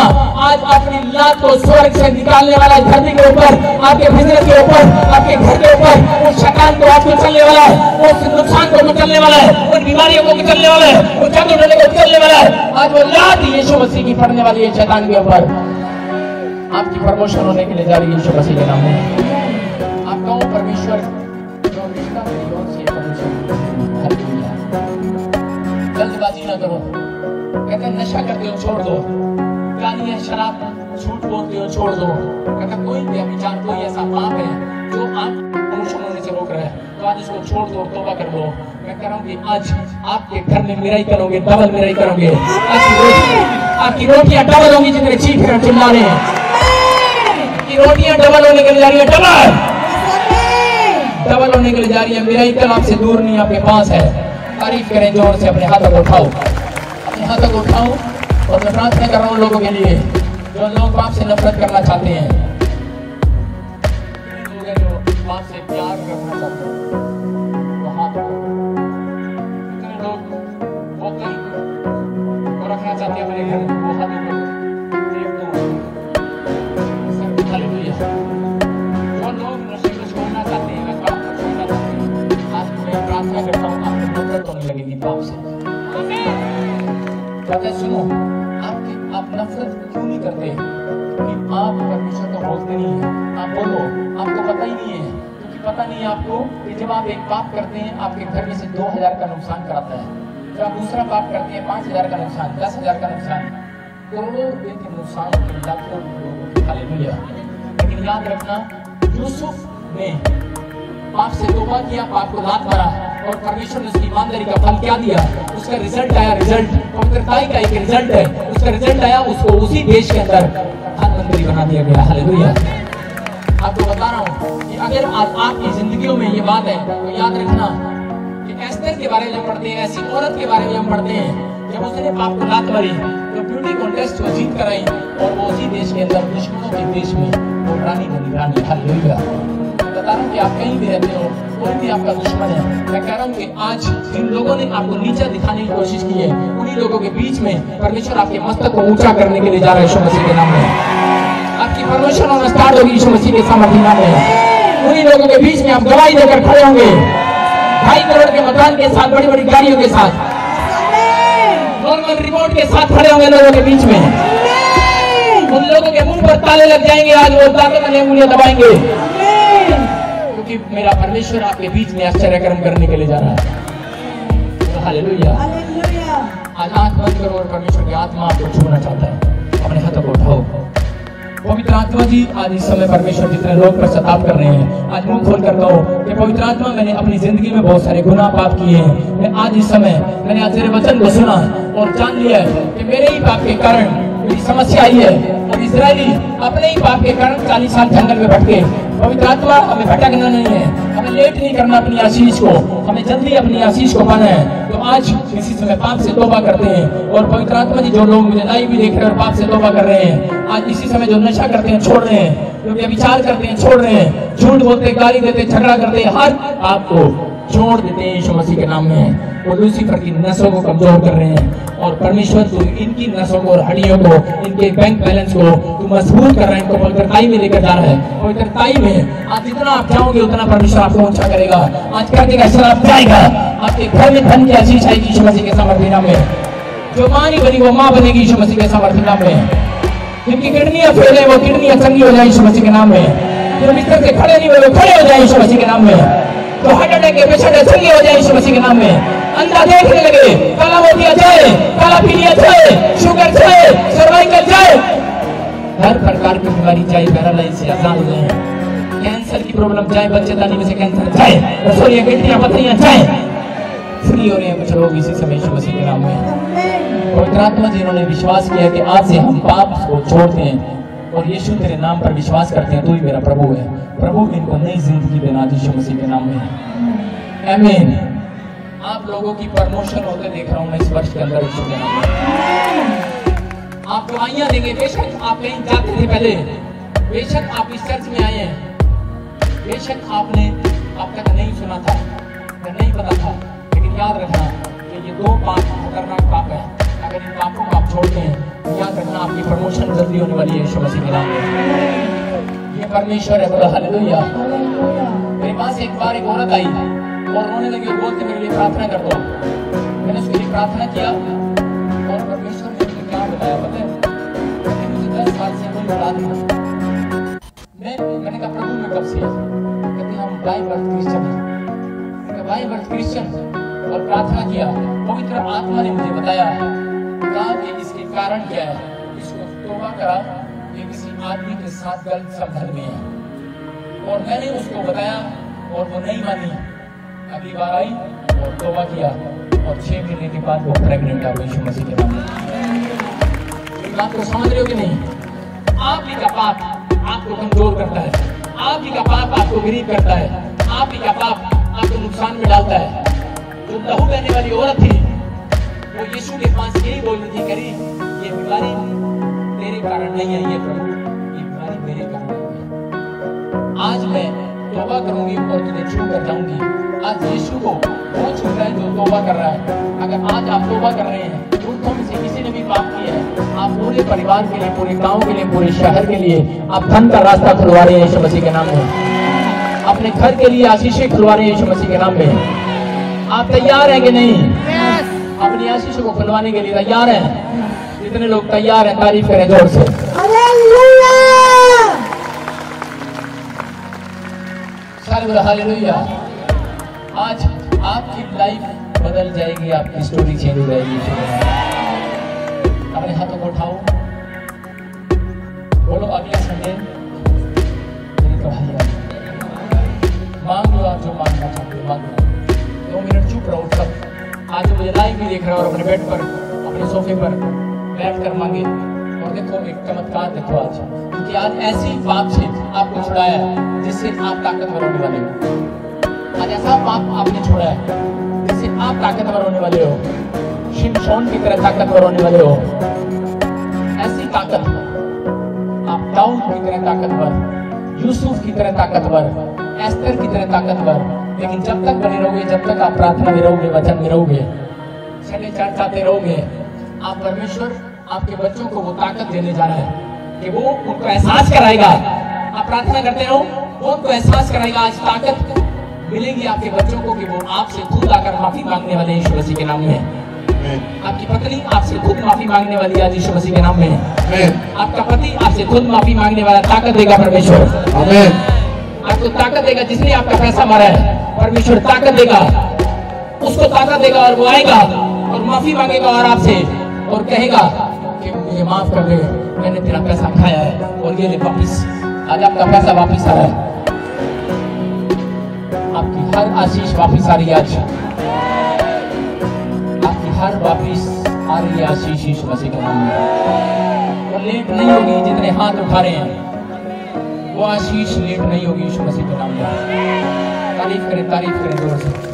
आज अपनी लात को स्वर्ग से निकालने वाला है, धरती के ऊपर, आपके बिजनेस के ऊपर, आपके घर के ऊपर, उस शैतान को आज कुचलने वाला है, उस नुकसान को कुचलने वाला है, उन बीमारियों को कुचलने वाला है, उन जादू टोने को कुचलने वाला है। आज वो लात यीशु मसीह की पड़ने वाली है शैतान के ऊपर। आपकी प्रमोशन होने के लिए जा रही है यीशु मसीह के नाम में। आप कहो परमेश्वर जो रिश्ता मेरी ओर से पहुंचे, जल्दबाजी ना करो। कहते नशा करते हो छोड़ दो, गालियां शराब झूठ बोलते हो छोड़ दो। कहते कोई व्यभिचार, कोई ऐसा पाप है जो आप प्रमोशन होने से रोक रहा है, तो आज इसको छोड़ दो, तौबा कर दो। मैं कह रहा हूँ कि आज आपके घर में मिराइकल होंगे, डबल मिराइकल होंगे। आपकी रोटियां डबल होंगी, जितने चीख कर चिल्ला रहे हैं कि रोटियां डबल होने के लिए जा रही है, डबल डबल होने के लिए जा रही है। मिराइकल आपसे दूर नहीं, आपके पास है। तारीफ करें जोर से, अपने हाथों को उठाओ, अपने हाथों को उठाओ। और मैं प्रार्थना कर रहा हूँ लोगों के लिए जो लोग पाप से नफरत करना चाहते हैं, पाप से प्यार करना चाहते हैं, चाहते हैं अपने घर में वो हाथ ऊपर जो लोग नशे को छोड़ना चाहते हैं, मैं पाप को छोड़ना चाहते हैं, आज मैं प्रार्थना करता हूँ आपको नफरत होने लगेगी पाप से। कहते सुनो आपकी आप नफरत क्यों नहीं करते? क्योंकि आप परमेश्वर को बोलते नहीं है। आप बोलो, आपको पता ही नहीं है, क्योंकि पता नहीं है आपको कि जब आप एक पाप करते हैं आपके घर में से दो हजार का नुकसान कराता है, जब दूसरा पाप करते हैं पांच हजार का नुकसान, दस हजार का नुकसान, करोड़ों रुपए के नुकसान, लाखों लोगों को। हालेलुया। लेकिन याद रखना यूसुफ ने पाप से तौबा किया, पाप को लात मारा और परमेश्वर ने उसकी ईमानदारी का फल क्या दिया? उसका रिजल्ट आया, रिजल्ट पवित्रताई का एक रिजल्ट है, उसका रिजल्ट आया, उसको उसी देश के अंदर प्रधानमंत्री बना दिया गया। हालेलुया। आपको बता रहा हूँ कि अगर आज आपकी जिंदगियों में ये बात है तो याद रखना एस्तेर के बारे में पढ़ते हैं, ऐसी औरत के बारे में हम पढ़ते हैं, जब उसने पाप को लात मारी तो ब्यूटी कॉन्टेस्ट को जीत कर आई और वो उसी देश के अंदर दुश्मनों के देश में वो रानी बनी। रानी। हालेलुया। बता रहा हूँ कि आप कहीं भी रहते हो, कोई भी आपका दुश्मन है, मैं कह रहा हूँ कि आज जिन लोगों ने आपको नीचा दिखाने की कोशिश की है, उन्हीं लोगों के बीच में परमेश्वर आपके मस्तक को ऊंचा करने के लिए जा रहा है। यीशु मसीह के नाम में आपकी परमेश्वर और विस्तार होगी। यीशु मसीह के सामर्थ्य नाम में उन्हीं लोगों के बीच में आप गवाही देकर खड़े होंगे, ढाई करोड़ के मकान के साथ, बड़ी बड़ी गाड़ियों के साथ, नॉर्मल रिपोर्ट के साथ खड़े होंगे लोगों के बीच में। उन लोगों के मुंह पर ताले लग जाएंगे, आज वो ताले बने उंगलियां दबाएंगे, क्योंकि मेरा परमेश्वर आपके बीच में आश्चर्य कर्म करने के लिए जा रहा है। हालेलुया। आज आंख बंद करो और परमेश्वर की आत्मा आपको छूना चाहता है। अपने हाथों को उठाओ। पवित्र आत्मा जी, आज इस समय परमेश्वर जितने लोग पर शताब कर रहे हैं, आज मुंह खोल कर कहो कि पवित्र आत्मा, मैंने अपनी जिंदगी में बहुत सारे गुनाह पाप किए हैं। मैं आज इस समय मैंने आज तेरे वचन को सुना और जान लिया है कि मेरे ही पाप के कारण मेरी समस्या आई है। और इजरायली अपने ही पाप के कारण चालीस साल जंगल में भटके। पवित्र आत्मा, हमें भटकना नहीं है, हमें लेट नहीं करना अपनी आशीष को, हमें जल्दी अपनी आशीष को पाना है। तो आज इसी समय पाप से तौबा करते हैं। और पवित्र आत्मा जी, जो लोग मुझे लाइव भी देख रहे हैं और पाप से तौबा कर रहे हैं, आज इसी समय जो नशा करते हैं छोड़ रहे हैं, जो व्यभिचार करते हैं छोड़ रहे हैं, झूठ बोलते, गाली देते, झगड़ा करते, हर आपको छोड़ देते हैं यीशु मसीह के नाम में। वो लूसीफर की नसों को कमजोर कर रहे हैं और परमेश्वर तू इनकी नसों को और हड्डियों को, इनके बैंक बैलेंस को तू मजबूत कर रहा है, इनको पवित्रताई में लेकर जा रहा है। पवित्रताई में आज जितना आप जाओगे उतना परमेश्वर आपको ऊंचा करेगा। आज कर देगा, शराब जाएगा, आपके घर में धन की आशीष आएगी यीशु मसीह के सामर्थ्य नाम में। जो माँ नहीं बनी वो माँ बनेगी यीशु मसीह के सामर्थ्य नाम में। जिनकी किडनियाँ फेल है वो किडनियाँ चंगी हो जाए यीशु मसीह के नाम में। जो बिस्तर से खड़े नहीं हुए वो खड़े हो जाए यीशु मसीह के नाम में। जो हार्ट अटैक के पेशेंट है चंगे हो जाए यीशु मसीह के नाम में। अंधा देखने लगे, काला मोतिया जाए, काला पीलिया जाए, शुगर जाए, सर्वाइकल जाए, हर प्रकार की बीमारी जाए, पैरालाइज से आजाद हो जाए, कैंसर की प्रॉब्लम जाए, बच्चेदानी में से कैंसर जाए, रसोलियां गिट्टियां पत्थरियां जाए, फ्री हो रहे हैं कुछ लोग इसी समय यीशु मसीह के नाम में। पवित्र आत्मा जिन्होंने विश्वास किया कि आज से हम पाप को छोड़ते हैं और यीशु तेरे नाम पर विश्वास करते हैं, तू ही मेरा प्रभु है, प्रभु इनको नई जिंदगी देना यीशु मसीह के नाम में। आमीन। आप लोगों की प्रमोशन होते देख रहा हूँ मैं इस वर्ष के अंदर। आप गवाहियां देंगे, बेशक आप कहीं जाते थे पहले, बेशक आप इस चर्च में आए हैं, बेशक आपने आप तक नहीं सुना था, नहीं पता था, लेकिन याद रखना कि ये दो पाप खतरनाक पाप है। अगर इन पापों को आप छोड़ते हैं तो याद रखना आपकी प्रमोशन जल्दी होने वाली है यीशु मसीह के नाम में। ये परमेश्वर है। हालेलुया। मेरे पास एक बार एक औरत आई है और रोने लगी और बोलते, मेरे लिए प्रार्थना कर दो। मैंने उसके लिए प्रार्थना किया और परमेश्वर ने मुझे क्या बताया पता है? मुझे दस साल से कोई बता दिया। मैं मैंने कहा, प्रभु मैं कब से? कहते हम बाई बर्थ क्रिश्चियन हैं। बाई बर्थ क्रिश्चियन और प्रार्थना किया, पवित्र आत्मा ने मुझे बताया कहा कि इसके कारण क्या है, इसको तोबा करा, ये किसी आदमी के साथ गलत संबंध में है। और मैंने उसको बताया और वो नहीं मानी। अगली बार आई और तौबा किया और छह महीने के बाद वो प्रेग्नेंट आ गई यीशु मसीह के नाम में। बात को समझ रहे हो कि नहीं? आप ही का पाप आपको कमजोर करता है, आप ही का पाप आपको गरीब करता है, आप ही का पाप आपको नुकसान में डालता है। जो लहू बहने वाली औरत थी वो यीशु के पास यही बोल रही थी, करी ये बीमारी तेरे कारण नहीं आई है प्रभु, ये बीमारी मेरे कारण। आज मैं तौबा करूंगी और तुझे छू कर जाऊंगी। आज यीशु को वो छू रहा है जो तौबा कर रहा है। अगर आज आप तौबा कर रहे हैं, उनको में से किसी ने भी पाप किया है, आप पूरे परिवार के लिए, पूरे गांव के लिए, पूरे शहर के लिए आप धन का रास्ता खुलवा रहे हैं यीशु मसीह के नाम में। अपने घर के लिए आशीषें खुलवा रहे हैं यीशु मसीह के नाम में। आप तैयार हैं कि नहीं? yes. अपनी आशीषों को खुलवाने के लिए तैयार हैं? जितने लोग तैयार हैं तारीफ करें जोर से। हालेलुया। आज आपकी लाइफ बदल जाएगी, आपकी स्टोरी चेंज हो जाएगी। अपने हाथों को उठाओ, बोलो अगले संडे मेरी गवाही मांग लो। आप जो मांगना चाहते हो मांग लो। दो मिनट चुप रहो सब। आज मुझे लाइव भी देख रहा और अपने बेड पर, अपने सोफे पर बैठ कर मांगे और देखो एक चमत्कार देखो आज, क्योंकि आज ऐसी बात से आपको छुड़ाया जिससे आप ताकतवर होने वाले हो। आज ऐसा पाप आपने छोड़ा है जिससे आप ताकतवर होने वाले हो, शिमशोन की तरह ताकतवर होने वाले हो। ऐसी ताकत आप दाऊद की तरह ताकतवर, यूसुफ की तरह ताकतवर, एस्तेर की तरह ताकतवर। लेकिन जब तक बने रहोगे, जब तक आप प्रार्थना में रहोगे, वचन में रहोगे, संडे चर्च आते रहोगे, आप परमेश्वर आपके बच्चों को वो ताकत देने जा रहा है कि वो उनको एहसास कराएगा। आप प्रार्थना करते रहो, वो उनको एहसास कराएगा। आज ताकत मिलेगी आपके बच्चों को कि वो आपसे खुद आकर माफी मांगने वाले यीशु मसीह के नाम में। आपकी पत्नी आपसे खुद माफी मांगने वाली आज यीशु मसीह के नाम में। आपका पति आपसे खुद माफी मांगने वाला, ताकत देगा परमेश्वर। आपको ताकत देगा, जिसने आपका पैसा मारा है परमेश्वर ताकत देगा, उसको ताकत देगा। और वो आएगा और माफी मांगेगा और आपसे और कहेगा कि मुझे माफ कर दे, मैंने तेरा पैसा खाया है और ये ले वापिस। आज आपका पैसा वापिस आ रहा है, आपकी हर आशीष वापिस आ रही है। आज आपकी हर वापिस आ रही है आशीष यीशु मसीह के नाम में। वो लेट नहीं होगी, जितने हाथ उठा रहे हैं वो आशीष लेट नहीं होगी यीशु मसीह के नाम में। तारीफ करें, तारीफ करें जोर से।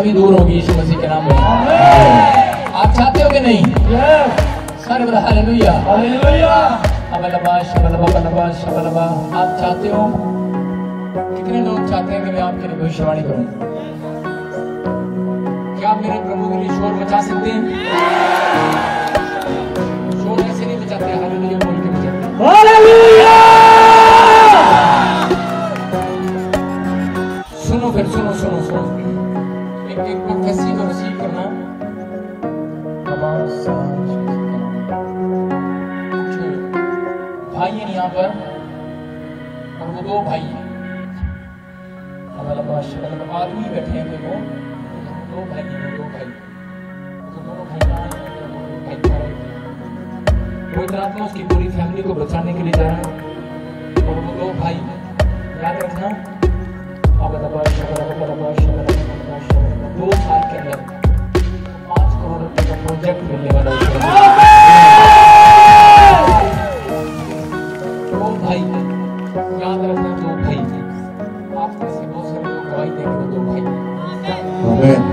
अभी दूर होगी यीशु मसीह के नाम में। आप चाहते हो कि नहीं? Hallelujah, hallelujah. आप चाहते हो? कितने लोग चाहते हैं कि मैं आपके लिए भविष्यवाणी करूं? क्या आप मेरे प्रभु के लिए शोर बचा सकते हैं? शोर ऐसे नहीं बचाते, हालेलुया बोल के बचाते। हालेलुया। सुनो फिर, सुनो सुनो सुनो प्रोफेसी को रिसीव करना। भाई है यहाँ पर और वो दो भाई हैं, आदमी बैठे हैं, देखो दो भाई हैं, दो भाई तो दोनों भाई। वो इतना आत्मा उसकी पूरी फैमिली को बचाने के लिए जा रहा है और वो दो भाई, याद रखना। दो साल के अंदर पांच करोड़ रुपए का प्रोजेक्ट मिलने वाला है। दो भाई, याद रखना, दो भाई। आप में से बहुत सारे लोग गवाही देंगे वो दो भाई। आमीन।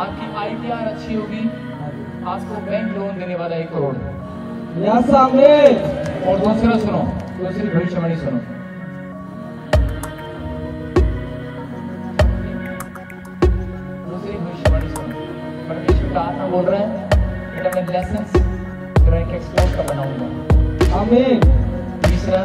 आपकी आईटीआर अच्छी होगी खास को बैंक लोन देने वाला एक करोड़ यहाँ सामने। और दूसरा सुनो, दूसरी भविष्यवाणी सुनो। दूसरी भविष्यवाणी सुनो। परमेश्वर का आत्मा बोल रहा है बेटा मैं लेसन्स ड्राइंग एक्सप्लोर का बनाऊंगा। आमीन। तीसरा,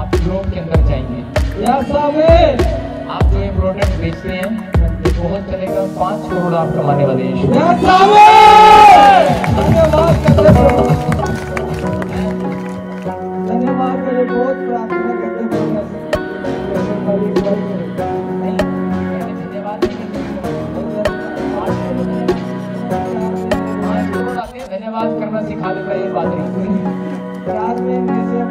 आप ग्रोथ के अंदर जाएंगे। यहाँ सामने। आप जो ये प्रोडक्ट बेचते हैं बहुत चलेगा, पाँच करोड़ आप कमाने वाले हैं। धन्यवाद धन्यवाद मेरे बहुत प्रार्थना करते हैं। धन्यवाद पाँच करोड़ आते हैं। धन्यवाद करना सिखा देता है ये पादरी। चार महीने से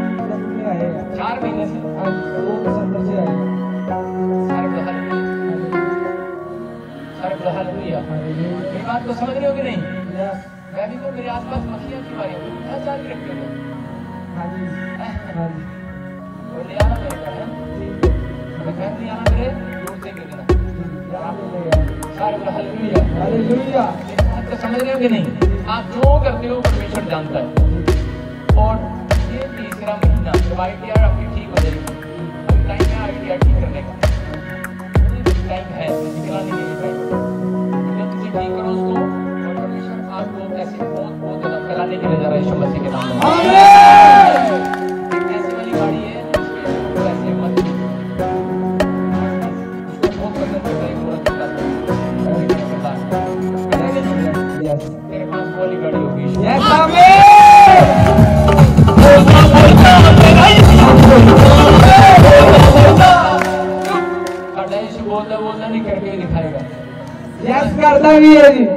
आएगा, चार महीने से दो पचहत्तर से आएगा। मेरी बात को समझ रहे हो कि नहीं? मैं भी को मेरे आसपास मक्खियां की बारी की रखते हैं। ले आना मेरे घर ले आना मेरे दूर से गिर देना। बात को समझ रहे हो कि नहीं? आप जो करते हो परमेश्वर जानता है। और ये तीसरा महीना जब आई टी आर आपकी ठीक हो जाएगी, अब टाइम है आई टी आर ठीक करने का। टाइम है आपको ऐसे बहुत बहुत ज्यादा फैलाने के लिए जा रहा है यीशु मसीह के नाम में। ऐसी वाली गाड़ी है ऐसे मत बहुत पसंद करता है मेरे पास वो वाली गाड़ी होगी। बोलता बोलता नहीं करके ही दिखाएगा। यस करता भी है जी।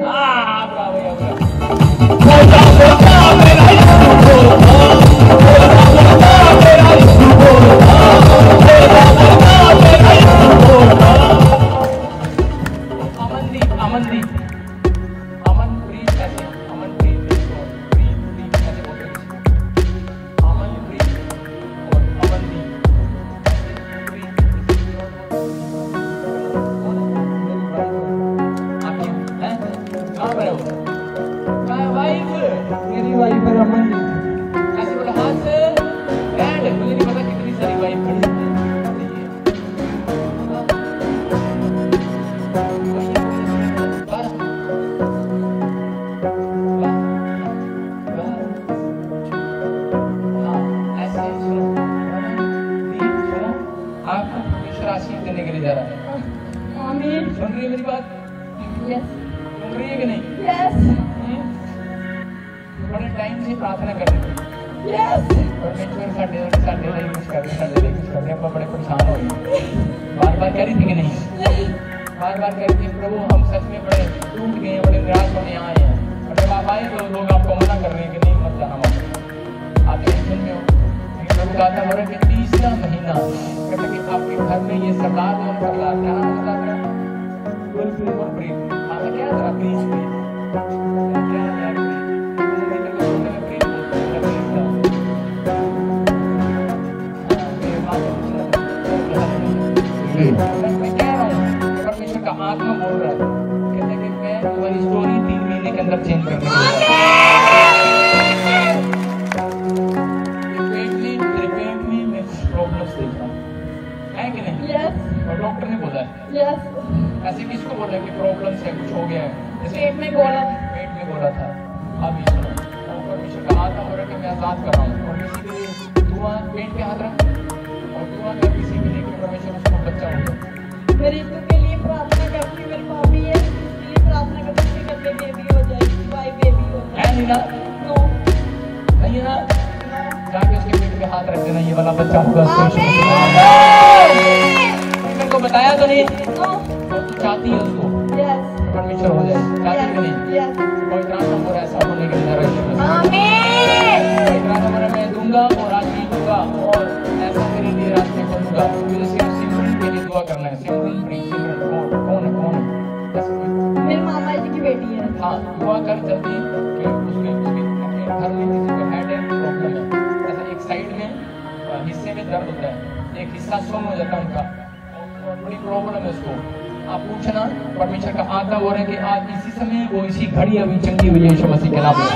आप पूछना परमेश्वर का आत्मा बोल रहे हैं कि आज इसी समय वो इसी घड़ी अभी चंगी हुई यीशु मसीह के नाम में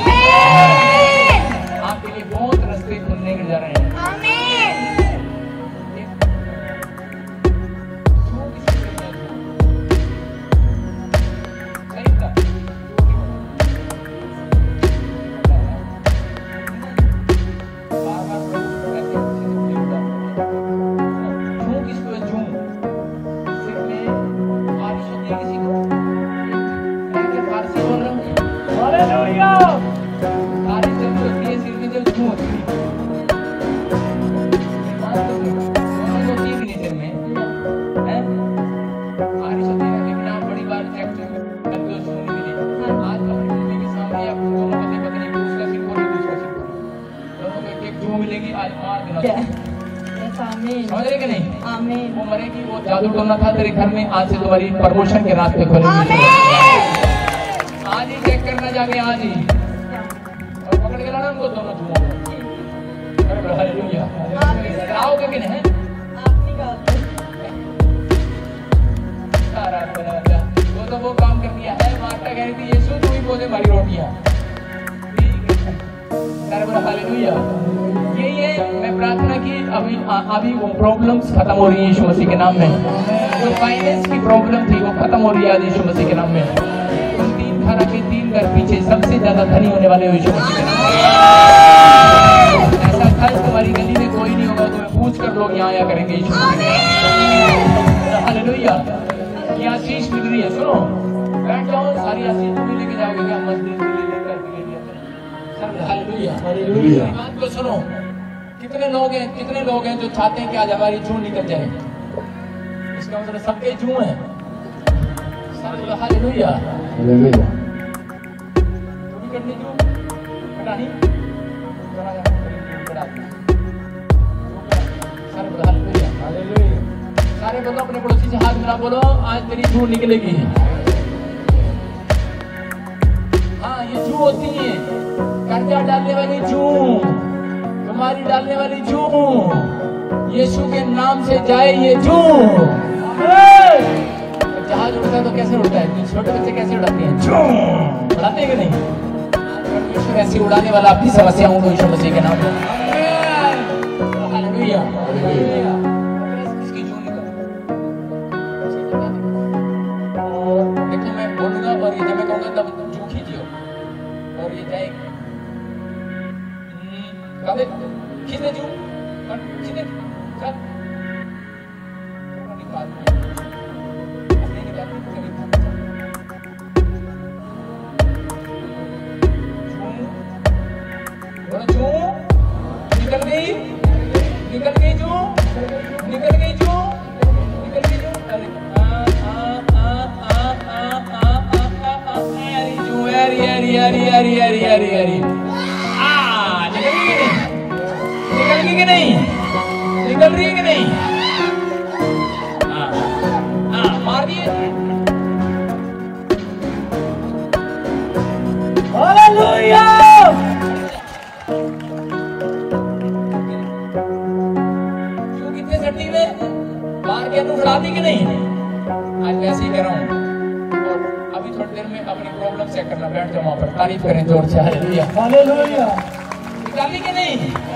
आपके लिए बहुत रास्ते खुलने के जा रहे हैं। आज से तुम्हारी प्रमोशन के रास्ते खोलेंगे। आज ही चेक करना जाके आज ही और पकड़ के लाना हमको दोनों जुम्मों। हालेलुया। आओगे कि नहीं? आपने कहा सारा बना वो तो वो काम कर दिया है। मार्था कह रही थी यीशु तू ही बोले हमारी रोटियां। हालेलुया। यही है मैं प्रार्थना की अभी अभी वो प्रॉब्लम्स खत्म हो रही है यीशु मसीह के नाम में। जो फाइनेंस की प्रॉब्लम थी वो खत्म हो रही है यीशु मसीह के नाम में। तुम तीन खाना के तीन घर पीछे सबसे ज्यादा धनी होने वाले हो यीशु मसीह के नाम में। ऐसा खर्च तुम्हारी गली में कोई नहीं होगा। तुम्हें पूछ कर लोग यहाँ आया करेंगे यीशु मसीह। हालेलुया। ये आशीष मिल रही है। सुनो बैठ जाओ सारी आशीष तुम्हें लेके जाओगे क्या मस्जिद ले लेकर। सुनो कितने लोग हैं कितने लोग हैं जो चाहते हैं कि आज हमारी जून निकल जाए। सबके जू है। हालेलुया। हालेलुया। करने जो पता नहीं सारे बोलो अपने पड़ोसी से हाथ मिला बोलो आज तेरी जू निकलेगी। हाँ ये जू होती है कर्जा डालने वाली जू तुम्हारी डालने वाली जू यीशु के नाम से जाए ये जू। जहाज उड़ता है तो कैसे उड़ता है छोटे बच्चे कैसे उड़ाते हैं जू उड़ाते हैं कि नहीं। परमेश्वर ऐसे उड़ाने वाला अपनी समस्याओं को यीशु मसीह के नाम में। हालेलुया। इसकी जू निकल देखो मैं बोलूंगा और ये जब मैं कहूंगा तब जू खींचियो और ये जाएगी खींचने जू खींचने तारीफ करें जोर से। हालेलुया। हालेलुया। निकाली के नहीं